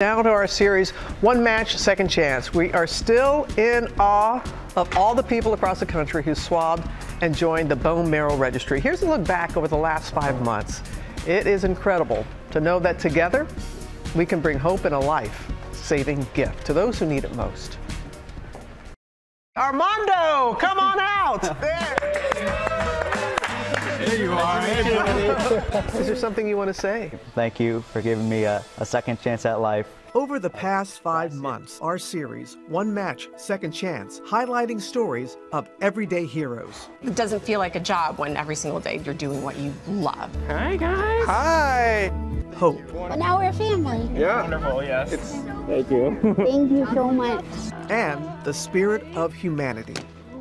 Now to our series, One Match, Second Chance. We are still in awe of all the people across the country who swabbed and joined the bone marrow registry. Here's a look back over the last 5 months. It is incredible to know that together we can bring hope and a life-saving gift to those who need it most. Armando, come on out! There you are. Is there something you want to say? Thank you for giving me a second chance at life. Over the past 5 months, our series, One Match, Second Chance, highlighting stories of everyday heroes. It doesn't feel like a job when every single day you're doing what you love. Hi, guys. Hi. Hope. But now we're a family. Yeah. Wonderful, yes. Thank you. Thank you so much. And the spirit of humanity.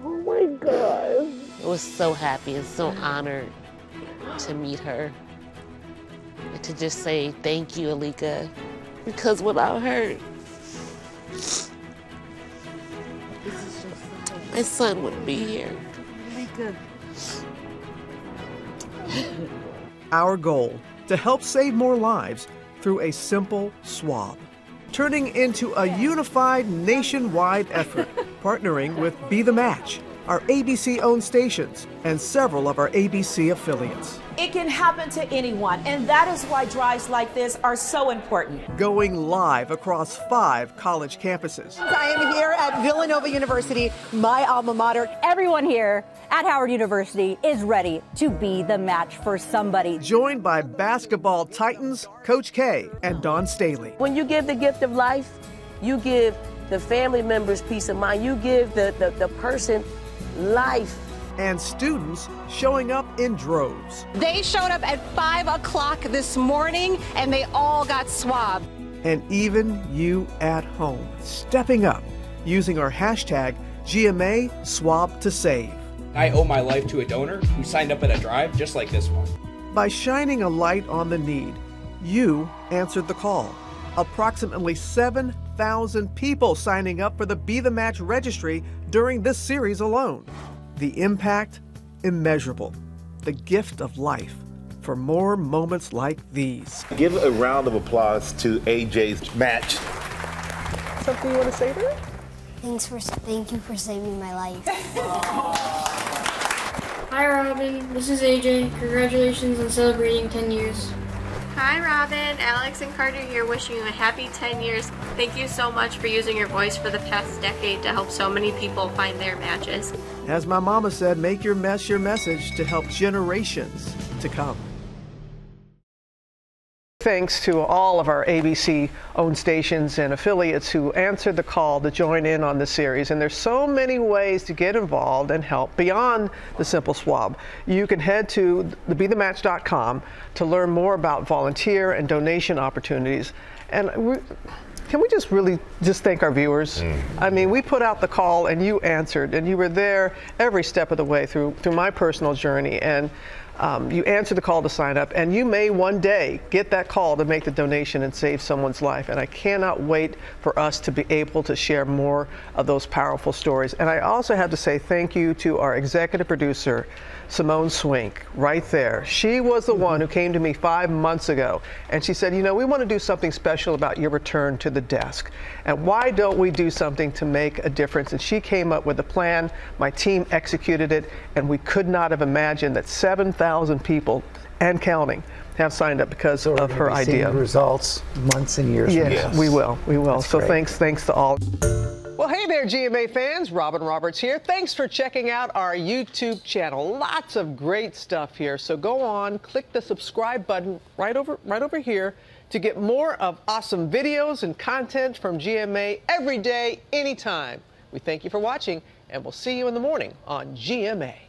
Oh, my God. I was so happy and so honored to meet her and to just say thank you, Alika, because without her, my son wouldn't be here. Our goal, to help save more lives through a simple swab, turning into a unified nationwide effort, partnering with Be the Match, our ABC-owned stations, and several of our ABC affiliates. It can happen to anyone, and that is why drives like this are so important. Going live across 5 college campuses. I am here at Villanova University, my alma mater. Everyone here at Howard University is ready to be the match for somebody. Joined by basketball titans, Coach K and Dawn Staley. When you give the gift of life, you give the family members peace of mind. You give the person life. And students showing up in droves. They showed up at 5 o'clock this morning and they all got swabbed. And even you at home stepping up using our hashtag #GMASwabToSave. I owe my life to a donor who signed up at a drive just like this one. By shining a light on the need, you answered the call. Approximately 7,000 people signing up for the Be The Match registry during this series alone. The impact, immeasurable. The gift of life for more moments like these. Give a round of applause to AJ's match. Something you want to say to it? Thank you for saving my life. Hi, Robin. This is AJ. Congratulations on celebrating 10 years. Hi, Robin. Alex and Carter here wishing you a happy 10 years. Thank you so much for using your voice for the past decade to help so many people find their matches. As my mama said, make your mess your message to help generations to come. Thanks to all of our ABC-owned stations and affiliates who answered the call to join in on this series. And there's so many ways to get involved and help beyond the simple swab. You can head to bethematch.com to learn more about volunteer and donation opportunities. And can we just really thank our viewers? I mean, we put out the call and you answered, and you were there every step of the way through my personal journey. And you answer the call to sign up, and you may one day get that call to make the donation and save someone's life. And I cannot wait for us to be able to share more of those powerful stories. And I also have to say thank you to our executive producer, Simone Swink, right there. She was the one who came to me 5 months ago, and she said, you know, we want to do something special about your return to the desk. And why don't we do something to make a difference? And she came up with a plan. My team executed it, and we could not have imagined that 7,000 people and counting have signed up because of her idea. Results months and years. Yes, we will. We will. That's so great. Thanks to all. Well, hey there, GMA fans. Robin Roberts here. Thanks for checking out our YouTube channel. Lots of great stuff here. So go on, click the subscribe button right over here to get more of awesome videos and content from GMA every day, anytime. We thank you for watching, and we'll see you in the morning on GMA.